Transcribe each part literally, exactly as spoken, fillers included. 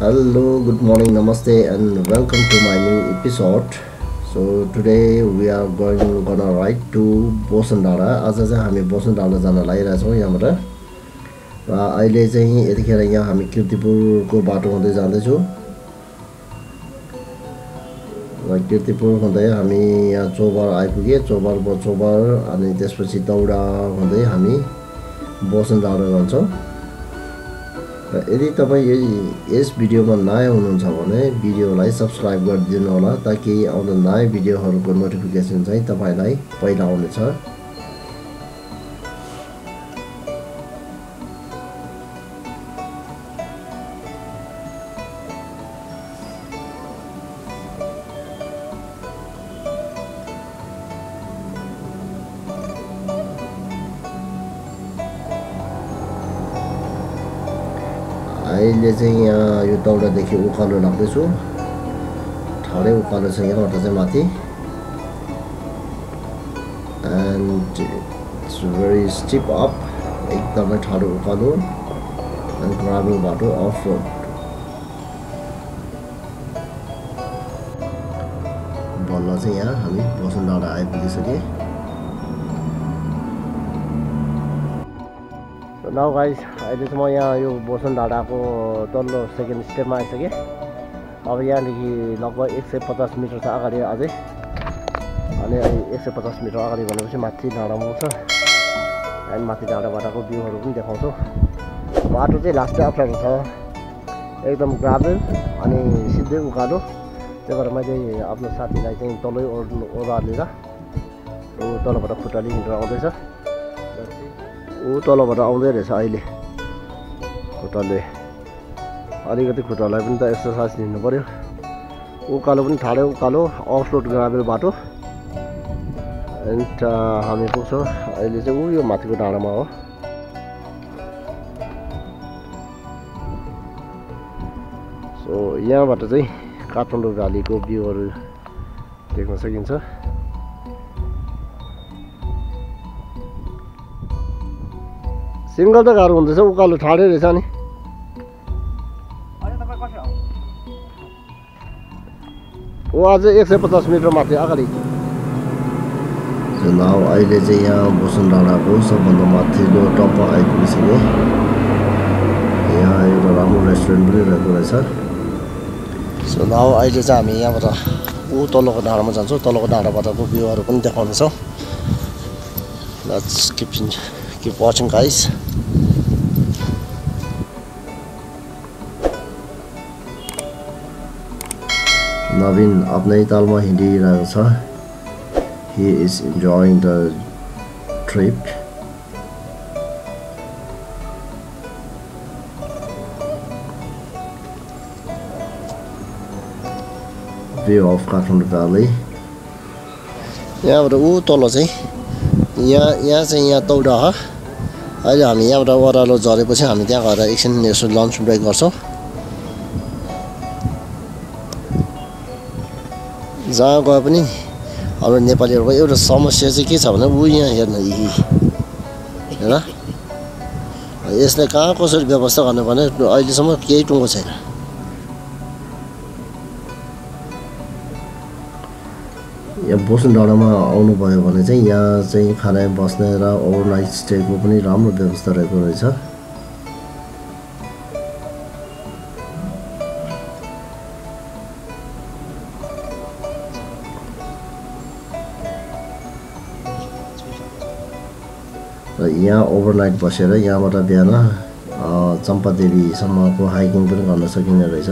Hello, good morning, namaste, and welcome to my new episode. So today we are going gonna ride to Bosan Dara. As I am Bosan Dara, जान लाय रहेछौं यहाँबाट र अहिले चाहिँ यतिखेर यहाँ हामी किर्तिपुरको बाटो हुँदै जाँदै छौं र किर्तिपुर हुँदै हामी यहाँ चोबर आइपुगे चोबर ब चोबर अनि त्यसपछि दौडा हुँदै हामी बोसन डाँडा जान्छौं र यदि तपाई यस भिडियोमा नयाँ हुनुहुन्छ भने भिडियोलाई सब्स्क्राइब गरिदिनु होला ताकि आउने नयाँ भिडियोहरुको नोटिफिकेसन चाहिँ तपाईलाई पहिला आउनेछ अहिले चाहिँ यहाँ यो दौडा देखि उकालो लाग्दै छु ठाडै उकालो छ यहाँ अटा चाहिँ माथि and it's very steep up एकदमै ठाडो उकालो अनि ग्राभल बाटो अफ रोड बल्ल चाहिँ यहाँ हामी बोसन डाँडा आइपुगिसके So now guys, I just want to Bosan Dara ko tolo second step mai sake. Ab yahan dekhi lagbhag one hundred fifty meter sa agadi ajai. Ani one hundred fifty meter agadi bhanepachi mathi dara ma cha. Ani mathi dara bata ko view haru pani dekhaउँछु. बाटो चाहिँ last अप्ठ्यारो छ. एकदम gravel अनि सिधै उकालो. त्यही भएर मैले आफ्नो साथीलाई चाहिँ तलै ओरालेर उ तलबाट फुटाली हिँडेर आउँदै छ. ऊ तलबाट आउँदै रहेछ अहिले खुट्टाले अलिकति खुट्टालाई पनि त एक्सरसाइज लिनु पर्यो उकालो पनि ठाडो उकालो अफ रोड ग्राभल बाटो अन्त हामी पुग्छौं अहिले चाहिँ ऊ यो माथिको डाँडामा हो सो यहाँबाट चाहिँ काठमाडौँ भ्यालीको भ्यूहरु देख्न सकिन्छ सिंगल त गाह्रो हुन्छ उकालो ठाडै रहेछ नि अनि तपाई कसरी आउ ओ आज one hundred fifty मिटर माथि अगाडि चलाउ अहिले चाहिँ यहाँ बोसन डाँडाको सबभन्दा माथिको टपमा आइपुगिसक्यो यहाँ एउटा राम्रो रेस्टुरेन्ट पनि रहेको रहेछ चलाउ अहिले चाहिँ हामी यहाँबाट ऊ तलको डाँडामा जान्छौं तलको डाँडाबाटको भ्यूहरु पनि देखाउनेछौं let's keep keep watching guys Navin apnai talma hindirako cha he is enjoying the trip view of Kathmandu Valley yaha uu tolo chai यहाँ यहाँ चाहिँ यहाँ दौडा हो अहिले हामी यहाँबाट ओह्रालो झरेपछि हामी त्यहाँ गएर एकछिन यसो लन्च ब्रेक गर्छौं जहाँ गए पनि हाम्रो नेपालीहरुको एउटा समस्या चाहिँ के छ भने उ यहाँ हेर्न यी हैन यसले कहाँ कसरी व्यवस्था गर्ने भने अहिलेसम्म केही टुङ्गो छैन यहाँ बोसन डाँडामा आउनु भयो भने चाहिँ यहाँ चाहिँ खाना बस्ने र ओभरनाइट स्टेको पनि राम्रो व्यवस्था रहेको रहेछ र यहाँ ओभरनाइट बसेर यहाँबाट बिहान चम्पादेवीसम्मको हाइकिङ पनि गर्न सकिने रहेछ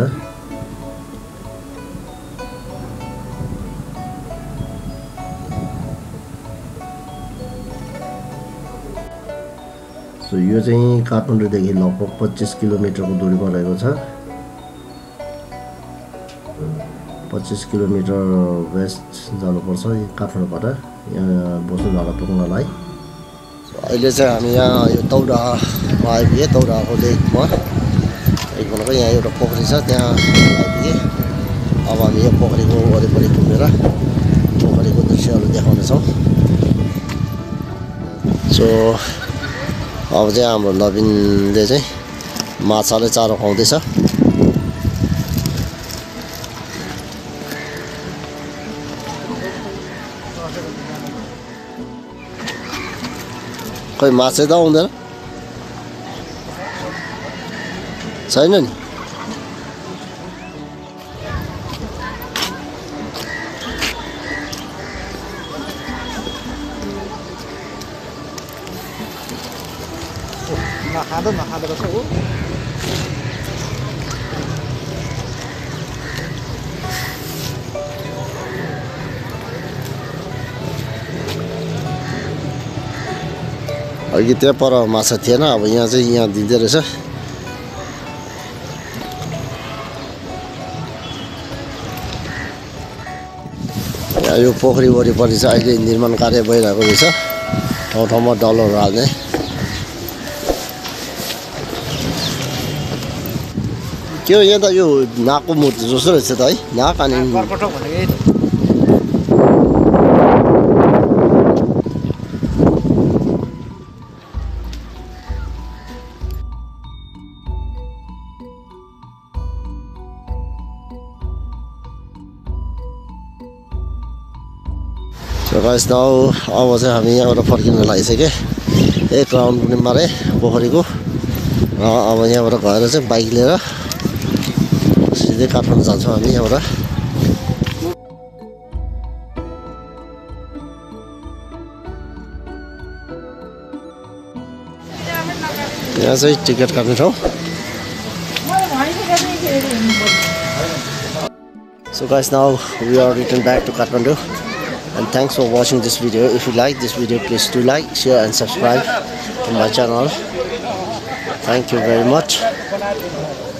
So, यो चाहिँ काठमाडौँ देखि लगभग पच्चीस किलोमिटर को दूरीमा रहेको छ पच्चीस किलोमिटर वेस्ट जानुपर्छ काठमाडौँबाट यहाँ बोसन डाँडा पुग्नलाई अहिले चाहिँ हामी यहाँ यो दौडामा आइपुगे दौडाको लेकमा एक भनेको यहाँ एउटा पोखरी छ त्यहाँ आइपुगे अब हामी यो पोखरीको वरिपरि घुमेर पोखरीको दृश्यहरु देखाउनेछौं सो अब चाहिँ हाम्रो नवीनले चाहिँ माछाले चारो खुवाउँदैछ कोई मासे दाव उधर सही नहीं ना खाते ना खाते बस वो अभी तो पर मासा थे ना अब यहाँ से यहाँ दिखते रहे सर यार यो पोखरी वाली पर इसे आगे निर्माण कार्य भाई ना कोई सर और हम डॉलर आने क्यों यहाँ तो यो नाकु मुट्ठी जोशर ऐसे ताई नाक आने गाइस ना अब से हम यहाँ पर फर्किन लाई सके एक राउंड पनि मारे पोखरी को अब यहाँ पर गएर चाहिँ बाइक लिएर सीधै काठमाडौँ जान्छौँ हामी यहाँबाट यहाँ चाहिँ टिकट काट्ने ठाउँ so guys now we are return back to Kathmandu and thanks for watching this video. If you like this video, please do like, share and subscribe to my channel. Thank you very much.